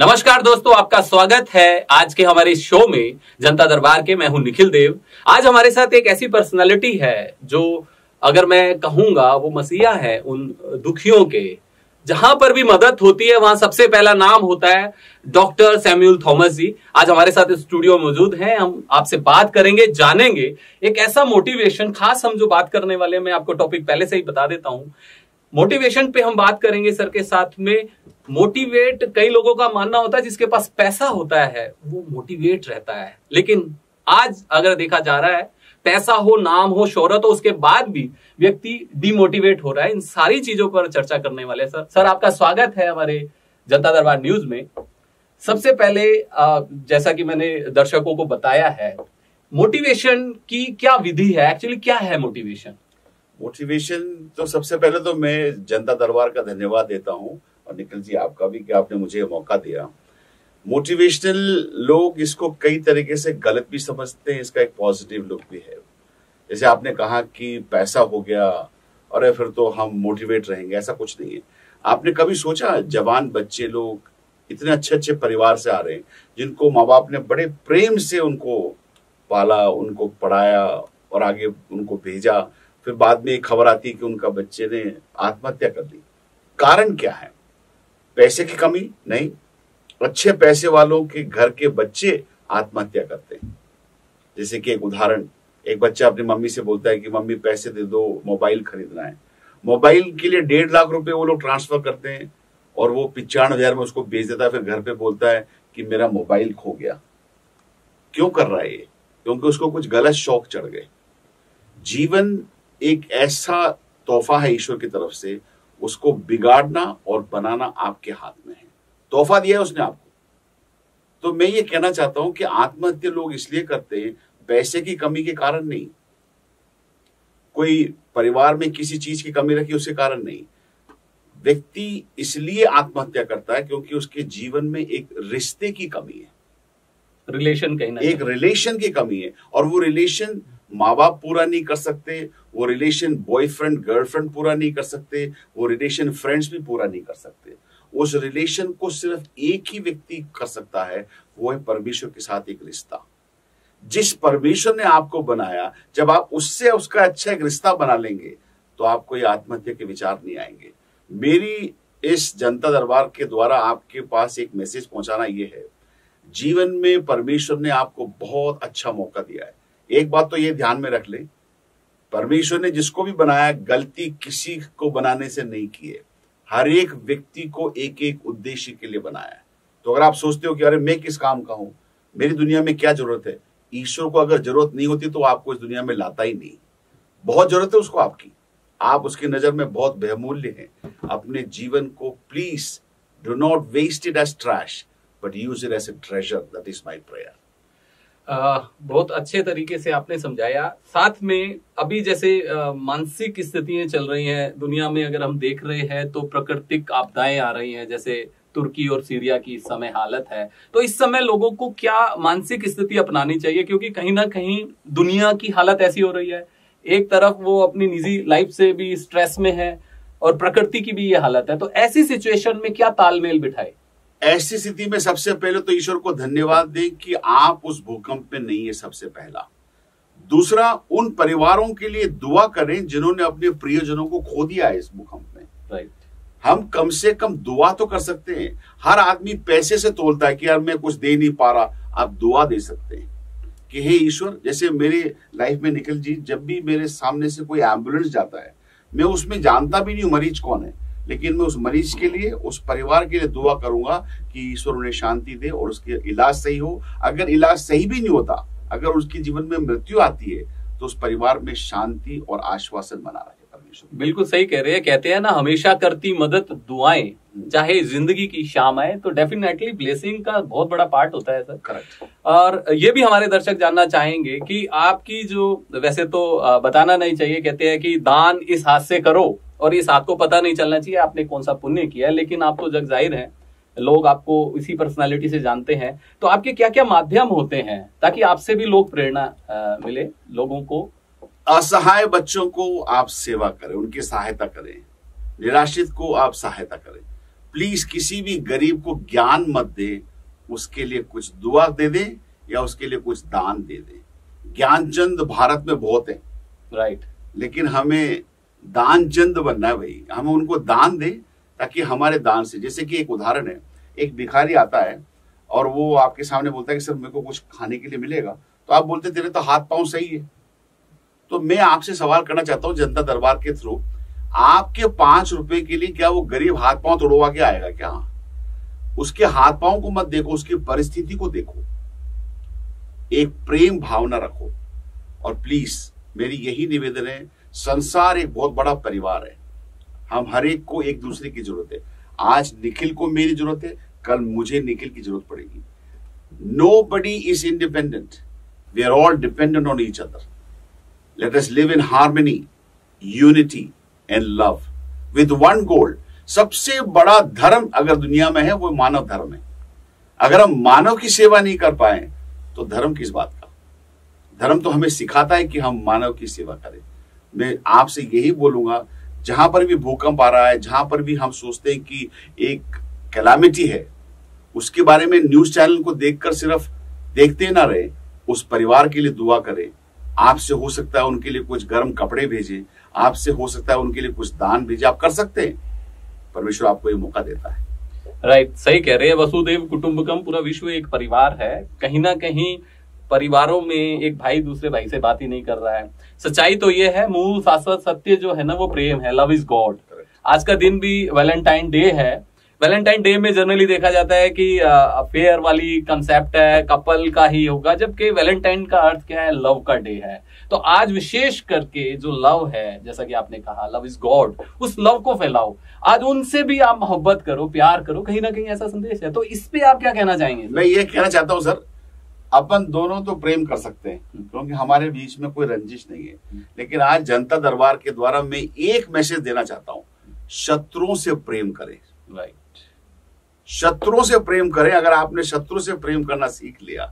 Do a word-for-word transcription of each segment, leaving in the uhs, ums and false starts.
नमस्कार दोस्तों, आपका स्वागत है आज के हमारे शो में जनता दरबार के। मैं हूं निखिल देव। आज हमारे साथ एक ऐसी पर्सनालिटी है जो अगर मैं कहूंगा वो मसीहा है उन दुखियों के। जहां पर भी मदद होती है वहां सबसे पहला नाम होता है डॉक्टर सैमुअल थॉमस जी। आज हमारे साथ स्टूडियो मौजूद हैं। हम आपसे बात करेंगे, जानेंगे एक ऐसा मोटिवेशन, खास हम जो बात करने वाले हैं मैं आपको टॉपिक पहले से ही बता देता हूं। मोटिवेशन पे हम बात करेंगे सर के साथ में। मोटिवेट, कई लोगों का मानना होता है जिसके पास पैसा होता है वो मोटिवेट रहता है, लेकिन आज अगर देखा जा रहा है पैसा हो, नाम हो, शोहरत हो, उसके बाद भी व्यक्ति डिमोटिवेट हो रहा है। इन सारी चीजों पर चर्चा करने वाले हैं। सर सर आपका स्वागत है हमारे जनता दरबार न्यूज में। सबसे पहले जैसा कि मैंने दर्शकों को बताया है, मोटिवेशन की क्या विधि है, एक्चुअली क्या है मोटिवेशन? मोटिवेशन तो सबसे पहले तो मैं जनता दरबार का धन्यवाद देता हूं और निखिल जी आपका भी कि आपने मुझे मौका दिया। मोटिवेशनल लोग इसको कई तरीके से गलत भी समझते हैं, इसका एक पॉजिटिव लुक भी है। जैसे आपने कहा कि पैसा हो गया अरे फिर तो हम मोटिवेट रहेंगे, ऐसा कुछ नहीं है। आपने कभी सोचा जवान बच्चे लोग इतने अच्छे अच्छे परिवार से आ रहे हैं जिनको माँ बाप ने बड़े प्रेम से उनको पाला, उनको पढ़ाया और आगे उनको भेजा, फिर बाद में एक खबर आती है कि उनका बच्चे ने आत्महत्या कर ली। कारण क्या है? पैसे की कमी? नहीं, अच्छे पैसे वालों के घर के बच्चे आत्महत्या करते हैं। जैसे कि एक उदाहरण, एक बच्चा अपनी मम्मी से बोलता है कि मम्मी पैसे दे दो, मोबाइल खरीदना है। मोबाइल के लिए डेढ़ लाख रुपए वो लोग ट्रांसफर करते हैं और वो पचानवे हजार में उसको बेच देता है। फिर घर पे बोलता है कि मेरा मोबाइल खो गया। क्यों कर रहा है ये? क्योंकि उसको कुछ गलत शौक चढ़ गए। जीवन एक ऐसा तोहफा है ईश्वर की तरफ से, उसको बिगाड़ना और बनाना आपके हाथ में है। तोहफा दिया है उसने आपको। तो मैं ये कहना चाहता हूं कि आत्महत्या लोग इसलिए करते हैं, पैसे की कमी के कारण नहीं, कोई परिवार में किसी चीज की कमी रखी उसके कारण नहीं। व्यक्ति इसलिए आत्महत्या करता है क्योंकि उसके जीवन में एक रिश्ते की कमी है, रिलेशन कहना एक रिलेशन की कमी है। और वो रिलेशन माँ बाप पूरा नहीं कर सकते, वो रिलेशन बॉयफ्रेंड गर्लफ्रेंड पूरा नहीं कर सकते, वो रिलेशन फ्रेंड्स भी पूरा नहीं कर सकते। उस रिलेशन को सिर्फ एक ही व्यक्ति कर सकता है, वो है परमेश्वर के साथ एक रिश्ता। जिस परमेश्वर ने आपको बनाया, जब आप उससे उसका अच्छा एक रिश्ता बना लेंगे तो आपको ये आत्महत्या के विचार नहीं आएंगे। मेरी इस जनता दरबार के द्वारा आपके पास एक मैसेज पहुंचाना ये है, जीवन में परमेश्वर ने आपको बहुत अच्छा मौका दिया है। एक बात तो ये ध्यान में रख ले, परमेश्वर ने जिसको भी बनाया, गलती किसी को बनाने से नहीं की है। हर एक व्यक्ति को एक एक उद्देश्य के लिए बनाया है। तो अगर आप सोचते हो कि अरे मैं किस काम का हूं, मेरी दुनिया में क्या जरूरत है, ईश्वर को अगर जरूरत नहीं होती तो आपको इस दुनिया में लाता ही नहीं। बहुत जरूरत है उसको आपकी, आप उसकी नजर में बहुत बहुमूल्य हैं। अपने जीवन को please do not waste it as trash but use it as a treasure, that is my prayer. Uh, बहुत अच्छे तरीके से आपने समझाया। साथ में अभी जैसे uh, मानसिक स्थितियां चल रही हैं दुनिया में, अगर हम देख रहे हैं तो प्राकृतिक आपदाएं आ रही हैं, जैसे तुर्की और सीरिया की इस समय हालत है। तो इस समय लोगों को क्या मानसिक स्थिति अपनानी चाहिए, क्योंकि कहीं ना कहीं दुनिया की हालत ऐसी हो रही है, एक तरफ वो अपनी निजी लाइफ से भी स्ट्रेस में है और प्रकृति की भी ये हालत है। तो ऐसी सिचुएशन में क्या तालमेल बिठाए? ऐसी स्थिति में सबसे पहले तो ईश्वर को धन्यवाद दें कि आप उस भूकंप में नहीं है, सबसे पहला। दूसरा, उन परिवारों के लिए दुआ करें जिन्होंने अपने प्रियजनों को खो दिया है इस भूकंप में। राइट, हम कम से कम दुआ तो कर सकते हैं। हर आदमी पैसे से तोलता है कि यार मैं कुछ दे नहीं पा रहा, आप दुआ दे सकते हैं कि हे ईश्वर, जैसे मेरे लाइफ में निखिल जी, जब भी मेरे सामने से कोई एम्बुलेंस जाता है मैं उसमें जानता भी नहीं हूं मरीज कौन है, लेकिन मैं उस मरीज के लिए, उस परिवार के लिए दुआ करूंगा कि ईश्वर उन्हें शांति दे और उसके इलाज सही हो। अगर इलाज सही भी नहीं होता, अगर उसके जीवन में मृत्यु आती है तो उस परिवार में शांति और आश्वासन बना रहे परमेश्वर। बिल्कुल सही कह रहे हैं। कहते हैं ना, हमेशा करती मदद दुआएं, चाहे जिंदगी की शाम आए। तो डेफिनेटली ब्लेसिंग का बहुत बड़ा पार्ट होता है सर। करेक्ट। और ये भी हमारे दर्शक जानना चाहेंगे कि आपकी जो, वैसे तो बताना नहीं चाहिए, कहते हैं कि दान इस हाथ से करो और इस हाथ को पता नहीं चलना चाहिए आपने कौन सा पुण्य किया है, लेकिन आप तो जग जाहिर है, लोग आपको इसी पर्सनालिटी से जानते हैं। तो आपके क्या क्या माध्यम होते हैं ताकि आपसे भी लोग प्रेरणा आ, मिले लोगों को? असहाय बच्चों को आप सेवा करें, उनकी सहायता करें, निराश्रित को आप सहायता करें। प्लीज किसी भी गरीब को ज्ञान मत दे, उसके लिए कुछ दुआ दे दे या उसके लिए कुछ दान दे दे। ज्ञान चंद भारत में बहुत है, राइट right. लेकिन हमें दान चंद बनना है भाई, हमें उनको दान दे ताकि हमारे दान से, जैसे कि एक उदाहरण है, एक भिखारी आता है और वो आपके सामने बोलता है कि सर मेरे को कुछ खाने के लिए मिलेगा, तो आप बोलते तेरे तो हाथ पांव सही है। तो मैं आपसे सवाल करना चाहता हूँ जनता दरबार के थ्रू, आपके पांच रुपए के लिए क्या वो गरीब हाथ पांव तोड़वा के आएगा क्या? उसके हाथ पांव को मत देखो, उसकी परिस्थिति को देखो, एक प्रेम भावना रखो। और प्लीज मेरी यही निवेदन है, संसार एक बहुत बड़ा परिवार है, हम हर एक को एक दूसरे की जरूरत है। आज निखिल को मेरी जरूरत है, कल मुझे निखिल की जरूरत पड़ेगी। Nobody is independent. We are all dependent on each other. Let us live in harmony, unity and love with one goal. सबसे बड़ा धर्म अगर दुनिया में है वो मानव धर्म है। अगर हम मानव की सेवा नहीं कर पाए तो धर्म किस बात का? धर्म तो हमें सिखाता है कि हम मानव की सेवा करें। मैं आपसे यही बोलूंगा, जहां पर भी भूकंप आ रहा है, जहां पर भी हम सोचते हैं कि एक कैलामिटी है, उसके बारे में न्यूज चैनल को देखकर सिर्फ देखते ना रहे, उस परिवार के लिए दुआ करें। आपसे हो सकता है उनके लिए कुछ गर्म कपड़े भेजें, आपसे हो सकता है उनके लिए कुछ दान भेजें, आप कर सकते हैं। परमेश्वर आपको ये मौका देता है। राइट right, सही कह रहे हैं। वसुदेव कुटुंबकम, पूरा विश्व एक परिवार है। कहीं ना कहीं परिवारों में एक भाई दूसरे भाई से बात ही नहीं कर रहा है। सच्चाई तो ये है, मूल शाश्वत सत्य जो है ना वो प्रेम है, लव इज गॉड। आज का दिन भी वैलेंटाइन डे है। वैलेंटाइन डे में जनरली देखा जाता है कि अफेयर वाली कंसेप्ट है, कपल का ही होगा, जबकि वैलेंटाइन का अर्थ क्या है? लव का डे है। तो आज विशेष करके जो लव है, जैसा कि आपने कहा लव इज गॉड, उस लव को फैलाओ, आज उनसे भी आप मोहब्बत करो, प्यार करो, कहीं ना कहीं ऐसा संदेश है। तो इस पे आप क्या कहना चाहेंगे? मैं ये कहना चाहता हूँ सर, अपन दोनों तो प्रेम कर सकते हैं क्योंकि हमारे बीच में कोई रंजिश नहीं है। लेकिन आज जनता दरबार के द्वारा मैं एक मैसेज देना चाहता हूँ, शत्रुओं से प्रेम करें। Right right. शत्रुओं से प्रेम करें। अगर आपने शत्रु से प्रेम करना सीख लिया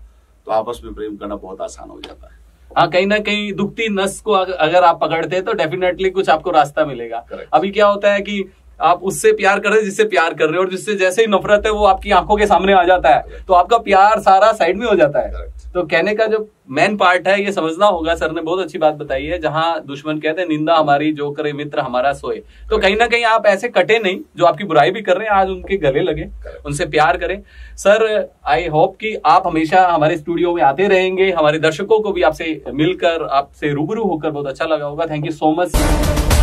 तो आपस में प्रेम करना बहुत आसान हो जाता है। हाँ, कहीं ना कहीं दुखती नस को अगर आप पकड़ते हैं तो डेफिनेटली कुछ आपको रास्ता मिलेगा। Correct. अभी क्या होता है कि आप उससे प्यार कर रहे हैं जिससे प्यार कर रहे हो, और जिससे जैसे ही नफरत है वो आपकी आंखों के सामने आ जाता है। Correct. तो आपका प्यार सारा साइड में हो जाता है। Correct. तो कहने का जो मेन पार्ट है ये समझना होगा। सर ने बहुत अच्छी बात बताई है, जहां दुश्मन कहते हैं निंदा हमारी जो करे मित्र हमारा सोए। तो कहीं ना कहीं आप ऐसे कटे नहीं, जो आपकी बुराई भी कर रहे हैं आज उनके गले लगे, उनसे प्यार करें। सर आई होप कि आप हमेशा हमारे स्टूडियो में आते रहेंगे। हमारे दर्शकों को भी आपसे मिलकर, आपसे रूबरू होकर बहुत अच्छा लगा होगा। Thank you so much.